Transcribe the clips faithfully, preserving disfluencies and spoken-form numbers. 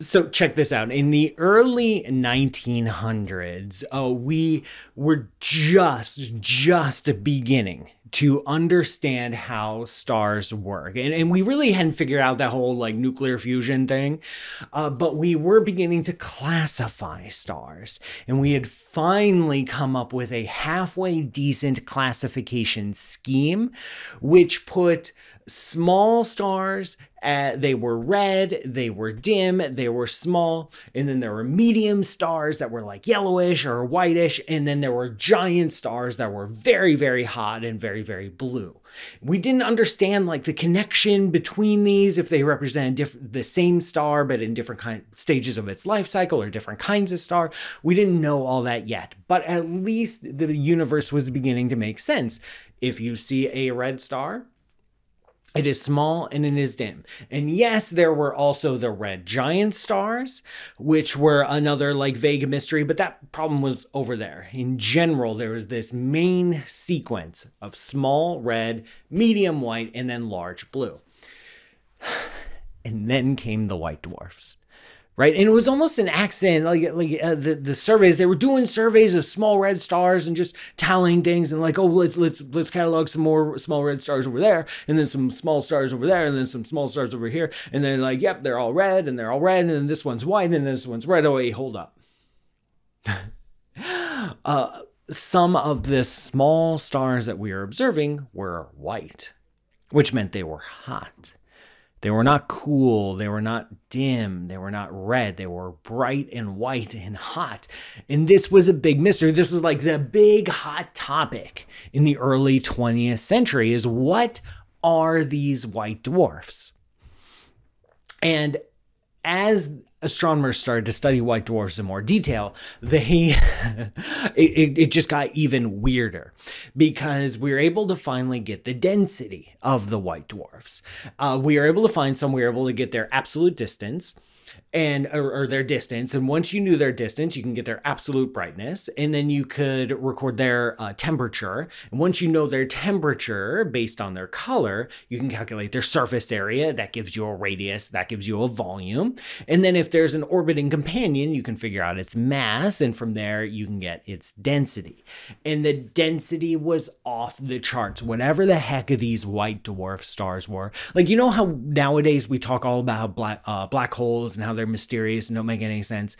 So check this out. In the early nineteen hundreds, uh, we were just, just beginning to understand how stars work. And, and we really hadn't figured out that whole like nuclear fusion thing, uh, but we were beginning to classify stars. And we had finally come up with a halfway decent classification scheme, which put small stars, uh, they were red, they were dim, they were small, and then there were medium stars that were like yellowish or whitish, and then there were giant stars that were very, very hot and very, very blue. We didn't understand like the connection between these, if they represent the same star but in different kind stages of its life cycle or different kinds of star. We didn't know all that yet, but at least the universe was beginning to make sense. If you see a red star, it is small and it is dim. And yes, there were also the red giant stars, which were another like vague mystery, but that problem was over there. In general, there was this main sequence of small red, medium white, and then large blue. And then came the white dwarfs. Right. And it was almost an accident, like like uh, the, the surveys, they were doing surveys of small red stars and just tallying things and like, oh, let's, let's, let's catalog some more small red stars over there, and then some small stars over there, and then some small stars over here. And then like, yep, they're all red and they're all red. And then this one's white and this one's red. Oh, wait, hold up. uh, some of the small stars that we are observing were white, which meant they were hot. They were not cool, they were not dim, they were not red, they were bright and white and hot. And this was a big mystery. This is like the big hot topic in the early twentieth century, is what are these white dwarfs? And as astronomers started to study white dwarfs in more detail, they it, it just got even weirder, because we were able to finally get the density of the white dwarfs. Uh, we were able to find some, we were able to get their absolute distance and or, or their distance. And once you knew their distance, you can get their absolute brightness, and then you could record their uh, temperature. And once you know their temperature based on their color, you can calculate their surface area. That gives you a radius, that gives you a volume. And then if there's an orbiting companion, you can figure out its mass, and from there you can get its density. And the density was off the charts, whatever the heck of these white dwarf stars were. Like, you know how nowadays we talk all about how black, uh, black holes and how they're mysterious and don't make any sense.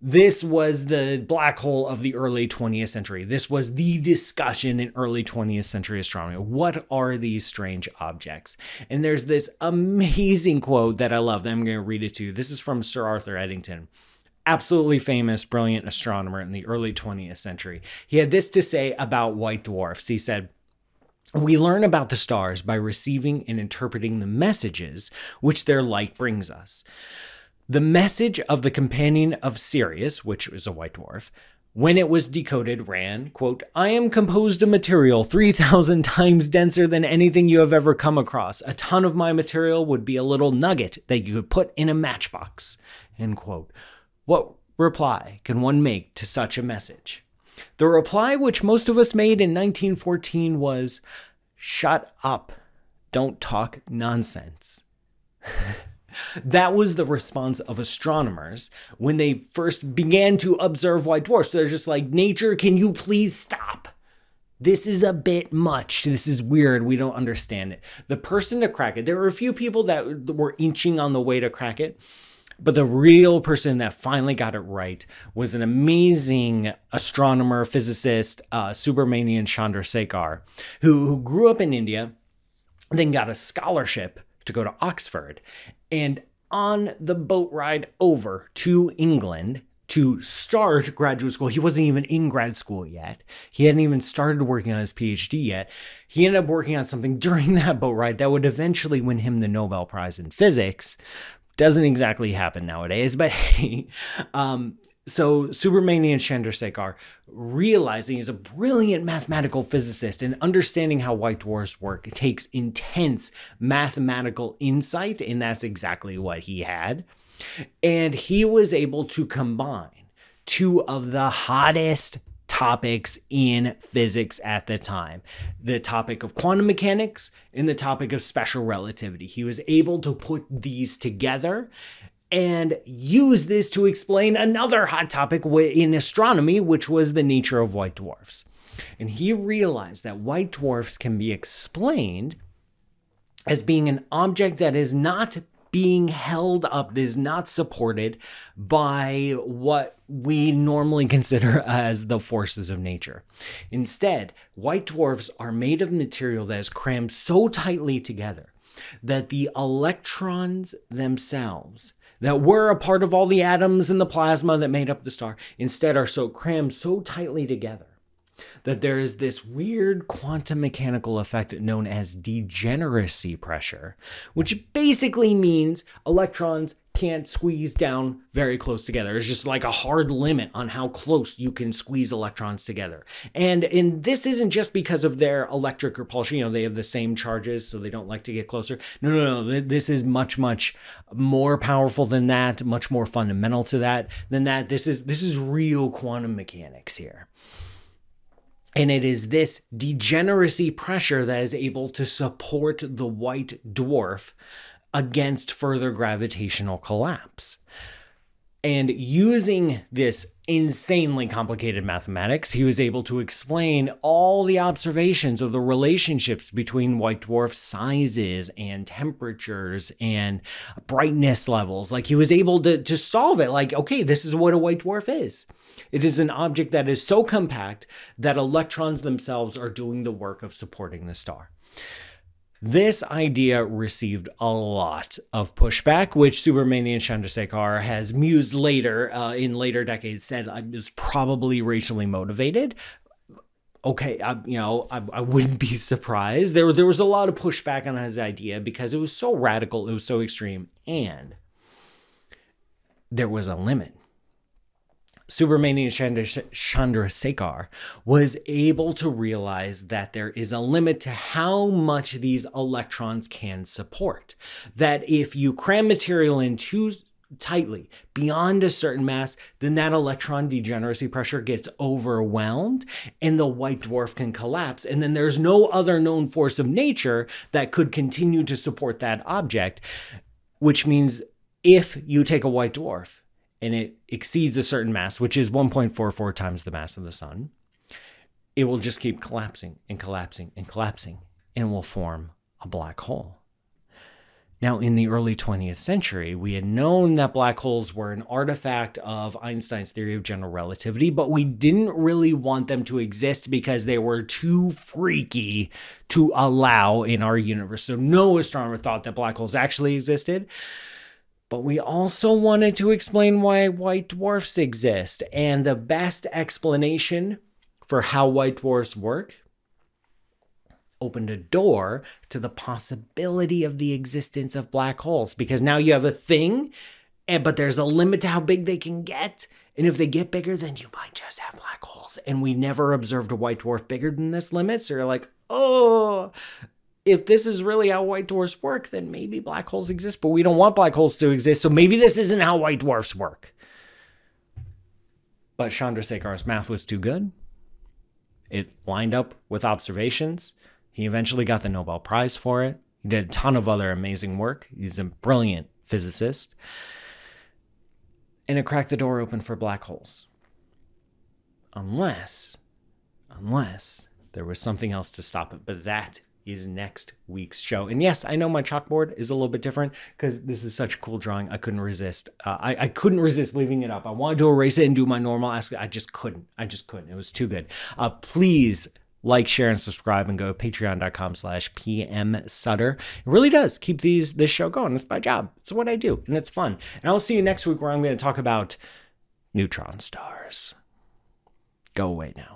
This was the black hole of the early twentieth century. This was the discussion in early twentieth century astronomy. What are these strange objects? And there's this amazing quote that I love that I'm going to read it to you. This is from Sir Arthur Eddington, absolutely famous, brilliant astronomer in the early twentieth century. He had this to say about white dwarfs. He said, "We learn about the stars by receiving and interpreting the messages which their light brings us. The message of the companion of Sirius," which was a white dwarf, "when it was decoded, ran, quote, 'I am composed of material three thousand times denser than anything you have ever come across. A ton of my material would be a little nugget that you could put in a matchbox,' end quote. What reply can one make to such a message? The reply which most of us made in nineteen fourteen was, 'Shut up. Don't talk nonsense.'" That was the response of astronomers when they first began to observe white dwarfs. They're just like, nature, can you please stop? This is a bit much. This is weird. We don't understand it. The person to crack it, there were a few people that were inching on the way to crack it, but the real person that finally got it right was an amazing astronomer, physicist, uh, Subrahmanyan Chandrasekhar, who, who grew up in India, then got a scholarship to go to Oxford. And on the boat ride over to England to start graduate school, he wasn't even in grad school yet. He hadn't even started working on his PhD yet. He ended up working on something during that boat ride that would eventually win him the Nobel Prize in physics. Doesn't exactly happen nowadays, but hey, um, so Subrahmanyan Chandrasekhar, realizing he's a brilliant mathematical physicist and understanding how white dwarfs work, it takes intense mathematical insight, and that's exactly what he had. And he was able to combine two of the hottest topics in physics at the time, the topic of quantum mechanics and the topic of special relativity. He was able to put these together and used this to explain another hot topic in astronomy, which was the nature of white dwarfs. And he realized that white dwarfs can be explained as being an object that is not being held up, is not supported by what we normally consider as the forces of nature. Instead, white dwarfs are made of material that is crammed so tightly together that the electrons themselves, that were a part of all the atoms and the plasma that made up the star, instead are so crammed so tightly together that there is this weird quantum mechanical effect known as degeneracy pressure, which basically means electrons can't squeeze down very close together. There's just like a hard limit on how close you can squeeze electrons together. And, and this isn't just because of their electric repulsion. You know, they have the same charges, so they don't like to get closer. No, no, no. This is much, much more powerful than that, much more fundamental to that than that. This is, this is real quantum mechanics here. And it is this degeneracy pressure that is able to support the white dwarf against further gravitational collapse. And using this insanely complicated mathematics, he was able to explain all the observations of the relationships between white dwarf sizes and temperatures and brightness levels. Like, he was able to, to solve it. Like, okay, this is what a white dwarf is. It is an object that is so compact that electrons themselves are doing the work of supporting the star. This idea received a lot of pushback, which Subrahmanyan Chandrasekhar has mused later, uh, in later decades, said I was probably racially motivated. Okay, I, you know, I, I wouldn't be surprised. There, there was a lot of pushback on his idea because it was so radical, it was so extreme, and there was a limit. Subrahmanyan Chandrasekhar was able to realize that there is a limit to how much these electrons can support. That if you cram material in too tightly beyond a certain mass, then that electron degeneracy pressure gets overwhelmed and the white dwarf can collapse. And then there's no other known force of nature that could continue to support that object, which means if you take a white dwarf and it exceeds a certain mass, which is one point four four times the mass of the sun, it will just keep collapsing and collapsing and collapsing and will form a black hole. Now, in the early twentieth century, we had known that black holes were an artifact of Einstein's theory of general relativity, but we didn't really want them to exist because they were too freaky to allow in our universe. So no astronomer thought that black holes actually existed. But we also wanted to explain why white dwarfs exist, and the best explanation for how white dwarfs work opened a door to the possibility of the existence of black holes, because now you have a thing, and but there's a limit to how big they can get, and if they get bigger, then you might just have black holes. And we never observed a white dwarf bigger than this limit, so you're like, oh, if this is really how white dwarfs work, then maybe black holes exist, but we don't want black holes to exist, so maybe this isn't how white dwarfs work. But Chandrasekhar's math was too good. It lined up with observations. He eventually got the Nobel Prize for it. He did a ton of other amazing work. He's a brilliant physicist. And it cracked the door open for black holes. Unless, unless there was something else to stop it, but that is next week's show. And yes, I know my chalkboard is a little bit different because this is such a cool drawing. I couldn't resist. Uh, I, I couldn't resist leaving it up. I wanted to erase it and do my normal ask. I just couldn't. I just couldn't. It was too good. Uh, please like, share, and subscribe, and go to patreon.com slash pmsutter. It really does keep these this show going. It's my job. It's what I do, and it's fun. And I'll see you next week where I'm going to talk about neutron stars. Go away now.